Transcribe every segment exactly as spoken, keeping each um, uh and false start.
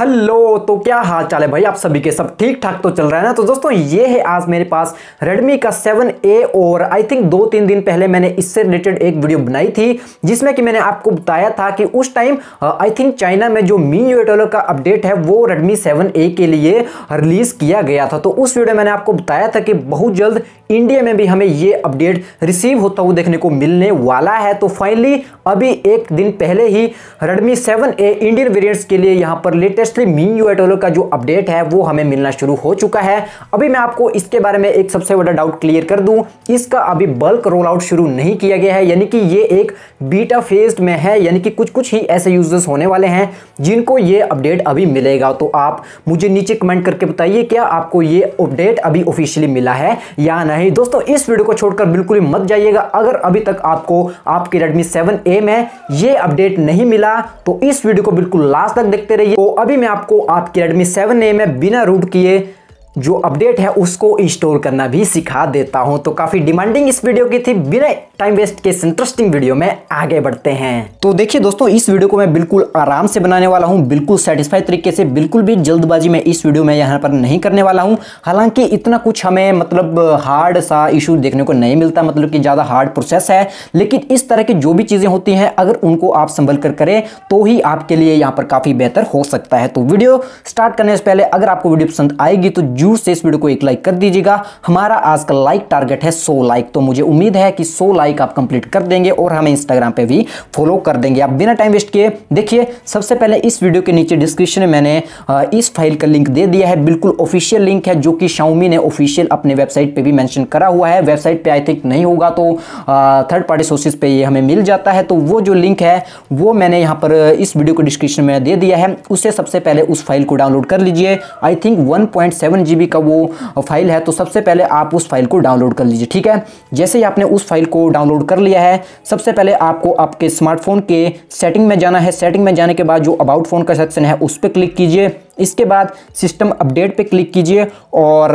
Hello, तो क्या हाल चाल है भाई, आप सभी के सब ठीक ठाक तो चल रहा है ना। तो दोस्तों ये है आज मेरे पास Redmi का सेवन ए और आई थिंक दो तीन दिन पहले मैंने इससे रिलेटेड एक वीडियो बनाई थी जिसमें कि मैंने आपको बताया था कि उस टाइम आई थिंक चाइना में जो M I U I twelve का अपडेट है वो Redmi सेवन ए के लिए रिलीज किया गया था। तो उस वीडियो में मैंने आपको बताया था कि बहुत जल्द इंडिया में भी हमें ये अपडेट रिसीव होता हुआ देखने को मिलने वाला है। तो फाइनली अभी एक दिन पहले ही Redmi seven A Indian variants के लिए यहाँ पर latest M I U I twelve का जो अपडेट है वो हमें मिलना शुरू हो चुका है। अभी मैं आपको इसके बारे में एक सबसे बड़ा डाउट क्लियर कर दूं, इसका अभी बल्क रोल आउट शुरू नहीं किया गया है, यानी कि ये एक बीटा फेज में है, यानी कि कुछ कुछ ही ऐसे यूजर्स होने वाले हैं जिनको ये अपडेट अभी मिलेगा। तो आप मुझे नीचे कमेंट करके बताइए क्या आपको ये अपडेट अभी ऑफिशियली मिला है या नहीं। दोस्तों इस वीडियो को छोड़कर बिल्कुल मत जाइएगा, अगर अभी तक आपको आपके Redmi सेवन ए में ये अपडेट नहीं मिला तो इस वीडियो को बिल्कुल लास्ट तक देखते रहिए। तो अभी मैं आपको आपके Redmi सेवन ए में बिना रूट किए जो अपडेट है उसको इंस्टॉल करना भी सिखा देता हूं। तो काफी डिमांडिंग इस वीडियो की थी, बिना टाइम वेस्ट के इंटरेस्टिंग वीडियो में आगे बढ़ते हैं। तो देखिए दोस्तों, इस वीडियो को मैं बिल्कुल आराम से बनाने वाला हूं, बिल्कुल सेटिस्फाई तरीके से, बिल्कुल भी जल्दबाजी में इस वीडियो में यहाँ पर नहीं करने वाला हूँ। हालांकि इतना कुछ हमें मतलब हार्ड सा इशू देखने को नहीं मिलता, मतलब कि ज़्यादा हार्ड प्रोसेस है, लेकिन इस तरह की जो भी चीज़ें होती हैं अगर उनको आप संभल कर करें तो ही आपके लिए यहाँ पर काफ़ी बेहतर हो सकता है। तो वीडियो स्टार्ट करने से पहले अगर आपको वीडियो पसंद आएगी तो जरूर से इस वीडियो को एक लाइक कर दीजिएगा। हमारा आज का लाइक टारगेट है सौ लाइक, तो मुझे उम्मीद है कि सौ लाइक आप कंप्लीट कर देंगे और हमें इंस्टाग्राम पे भी फॉलो कर देंगे। आप बिना टाइम वेस्ट किए देखिए, सबसे पहले इस वीडियो के नीचे डिस्क्रिप्शन में मैंने इस फाइल का लिंक दे दिया है, बिल्कुल ऑफिशियल लिंक है जो कि Xiaomi ने ऑफिशियल अपने वेबसाइट पर भी मैंशन करा हुआ है। वेबसाइट पर आई थिंक नहीं होगा तो थर्ड पार्टी सोर्सेज पर यह हमें मिल जाता है। तो वो जो लिंक है वो मैंने यहाँ पर इस वीडियो को डिस्क्रिप्शन में दे दिया है, उससे सबसे पहले उस फाइल को डाउनलोड कर लीजिए। I think one point seven GB का वो फाइल है, तो सबसे पहले आप उस फाइल को डाउनलोड कर लीजिए। ठीक है, जैसे ही आपने उस फाइल को डाउनलोड कर लिया है, सबसे पहले आपको आपके स्मार्टफोन के सेटिंग में जाना है। सेटिंग में जाने के बाद जो अबाउट फोन का सेक्शन है उस पर क्लिक कीजिए, इसके बाद सिस्टम अपडेट पे क्लिक कीजिए और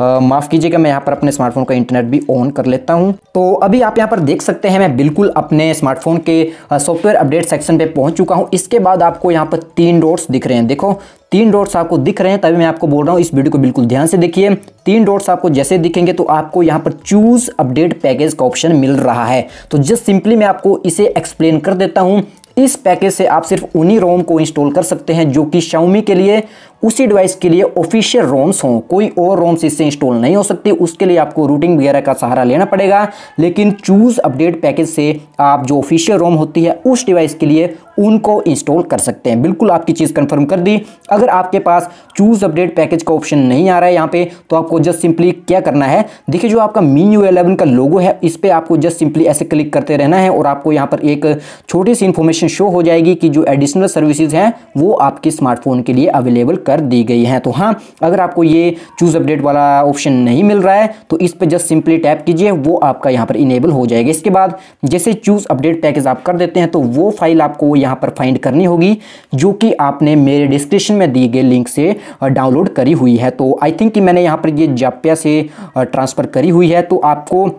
माफ़ कीजिएगा मैं यहाँ पर अपने स्मार्टफोन का इंटरनेट भी ऑन कर लेता हूँ। तो अभी आप यहाँ पर देख सकते हैं मैं बिल्कुल अपने स्मार्टफोन के सॉफ्टवेयर अपडेट सेक्शन पे पहुँच चुका हूँ। इसके बाद आपको यहाँ पर तीन डॉट्स दिख रहे हैं, देखो तीन डॉट्स आपको दिख रहे हैं, तभी मैं आपको बोल रहा हूँ इस वीडियो को बिल्कुल ध्यान से देखिए। तीन डॉट्स आपको जैसे दिखेंगे तो आपको यहाँ पर चूज़ अपडेट पैकेज का ऑप्शन मिल रहा है। तो जस्ट सिंपली मैं आपको इसे एक्सप्लेन कर देता हूँ। इस पैकेज से आप सिर्फ उन्हीं रोम को इंस्टॉल कर सकते हैं जो कि Xiaomi के लिए उसी डिवाइस के लिए ऑफिशियल रोम्स हों, कोई और रोम्स इससे इंस्टॉल नहीं हो सकती। उसके लिए आपको रूटिंग वगैरह का सहारा लेना पड़ेगा, लेकिन चूज़ अपडेट पैकेज से आप जो ऑफिशियल रोम होती है उस डिवाइस के लिए उनको इंस्टॉल कर सकते हैं। बिल्कुल आपकी चीज़ कंफर्म कर दी। अगर आपके पास चूज़ अपडेट पैकेज का ऑप्शन नहीं आ रहा है यहाँ पे, तो आपको जस्ट सिंपली क्या करना है, देखिए जो आपका M I U I eleven का लोगो है इस पर आपको जस्ट सिंपली ऐसे क्लिक करते रहना है और आपको यहाँ पर एक छोटी सी इन्फॉर्मेशन शो हो जाएगी कि जो एडिशनल सर्विसेज हैं वो आपके स्मार्टफोन के लिए अवेलेबल कर दी गई हैं। तो हाँ, अगर आपको ये चूज़ अपडेट वाला ऑप्शन नहीं मिल रहा है तो इस पर जस्ट सिंपली टैप कीजिए, वो आपका यहाँ पर इनेबल हो जाएगा। इसके बाद जैसे चूज़ अपडेट पैकेज आप कर देते हैं तो वो फाइल आपको यहाँ पर फाइंड करनी होगी जो कि आपने मेरे डिस्क्रिप्शन में दिए गए लिंक से डाउनलोड करी हुई है। तो आई थिंक कि मैंने यहाँ पर ये जापिया से ट्रांसफ़र करी हुई है, तो आपको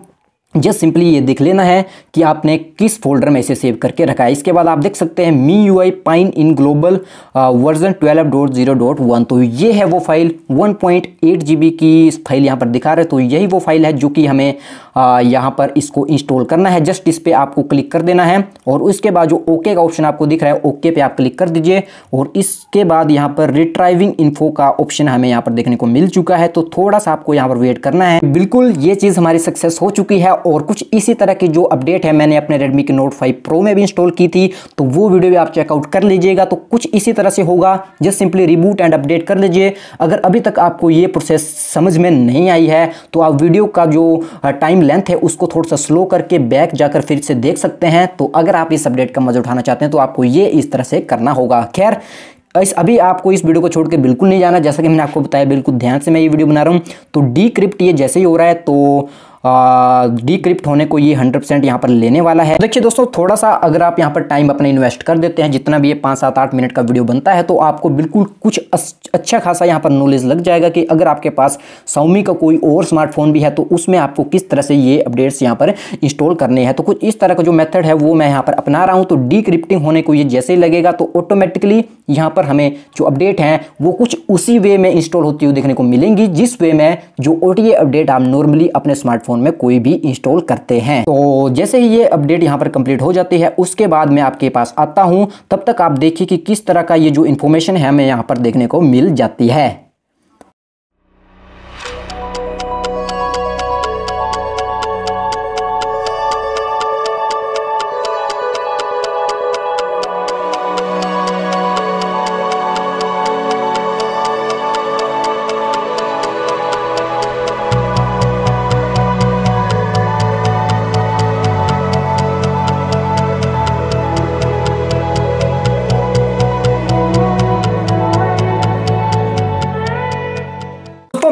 जस्ट सिंपली ये देख लेना है कि आपने किस फोल्डर में इसे सेव करके रखा है। इसके बाद आप देख सकते हैं M I U I pine in global version twelve dot zero dot one, तो ये है वो file, one point eight GB की फाइल यहाँ पर दिखा रहे, तो यही वो फाइल है जो कि हमें यहाँ पर इसको इंस्टॉल करना है। जस्ट इस पर आपको क्लिक कर देना है और उसके बाद जो ओके का ऑप्शन आपको दिख रहा है ओके पे आप क्लिक कर दीजिए और इसके बाद यहाँ पर रिट्राइविंग इन्फो का ऑप्शन हमें यहाँ पर देखने को मिल चुका है। तो थोड़ा सा आपको यहाँ पर वेट करना है। बिल्कुल ये चीज़ हमारी सक्सेस हो चुकी है और कुछ इसी तरह की जो अपडेट है मैंने अपने Redmi के Note फाइव Pro में भी इंस्टॉल की थी, तो वो वीडियो भी आप चेकआउट कर लीजिएगा। तो कुछ इसी तरह से होगा, just simply reboot and update कर लीजिए। अगर अभी तक आपको ये प्रोसेस समझ में नहीं आई है तो आप वीडियो का जो टाइम लेंथ है उसको थोड़ा सा स्लो करके बैक जाकर फिर से देख सकते हैं। तो अगर आप इस अपडेट का मजा उठाना चाहते हैं तो आपको ये इस तरह से करना होगा। खैर इस अभी आपको इस वीडियो को छोड़ के बिल्कुल नहीं जाना, जैसा कि मैंने आपको बताया बिल्कुल ध्यान से मैं ये वीडियो बना रहा हूँ। तो डीक्रिप्ट ये जैसे ही हो रहा है तो डीक्रिप्ट होने को ये हंड्रेड परसेंट यहाँ पर लेने वाला है। देखिए दोस्तों, थोड़ा सा अगर आप यहाँ पर टाइम अपने इन्वेस्ट कर देते हैं, जितना भी ये पाँच सात आठ मिनट का वीडियो बनता है, तो आपको बिल्कुल कुछ अच्छा खासा यहाँ पर नॉलेज लग जाएगा कि अगर आपके पास Xiaomi का कोई और स्मार्टफोन भी है तो उसमें आपको किस तरह से ये अपडेट्स यहाँ पर इंस्टॉल करने हैं। तो कुछ इस तरह का जो मेथड है वो मैं यहाँ पर अपना रहा हूँ। तो डीक्रिप्टिंग होने को ये जैसे ही लगेगा तो ऑटोमेटिकली यहाँ पर हमें जो अपडेट हैं वो कुछ उसी वे में इंस्टॉल होती हुई देखने को मिलेंगी जिस वे में जो ओ टी ए अपडेट आप नॉर्मली अपने स्मार्टफोन में कोई भी इंस्टॉल करते हैं। तो जैसे ही ये अपडेट यहाँ पर कंप्लीट हो जाती है उसके बाद मैं आपके पास आता हूँ, तब तक आप देखिए कि किस तरह का ये जो इन्फॉर्मेशन है हमें यहाँ पर देखने को मिल जाती है।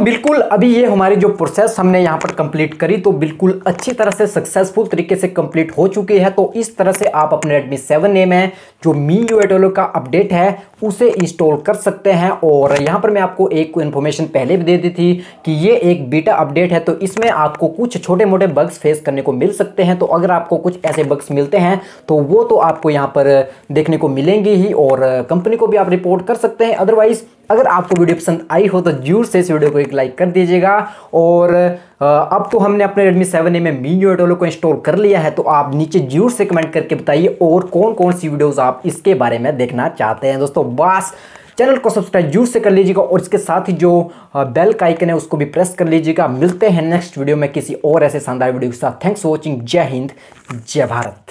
बिल्कुल अभी ये हमारी जो प्रोसेस हमने यहाँ पर कंप्लीट करी तो बिल्कुल अच्छी तरह से सक्सेसफुल तरीके से कंप्लीट हो चुकी है। तो इस तरह से आप अपने Redmi सेवन ए में जो M I U I twelve का अपडेट है उसे इंस्टॉल कर सकते हैं। और यहाँ पर मैं आपको एक इन्फॉर्मेशन पहले भी दे दी थी कि ये एक बीटा अपडेट है तो इसमें आपको कुछ छोटे मोटे बग्स फेस करने को मिल सकते हैं। तो अगर आपको कुछ ऐसे बग्स मिलते हैं तो वो तो आपको यहाँ पर देखने को मिलेंगे ही और कंपनी को भी आप रिपोर्ट कर सकते हैं। अदरवाइज अगर आपको वीडियो पसंद आई हो तो जरूर से इस वीडियो को एक लाइक कर दीजिएगा। और अब तो हमने अपने Redmi सेवन ए में M I U I twelve को इंस्टॉल कर लिया है, तो आप नीचे जरूर से कमेंट करके बताइए और कौन कौन सी वीडियोस आप इसके बारे में देखना चाहते हैं। दोस्तों बस चैनल को सब्सक्राइब जरूर से कर लीजिएगा और इसके साथ ही जो बेल का आइकन है उसको भी प्रेस कर लीजिएगा। मिलते हैं नेक्स्ट वीडियो में किसी और ऐसे शानदार वीडियो के साथ। Thanks for watching. जय हिंद, जय भारत।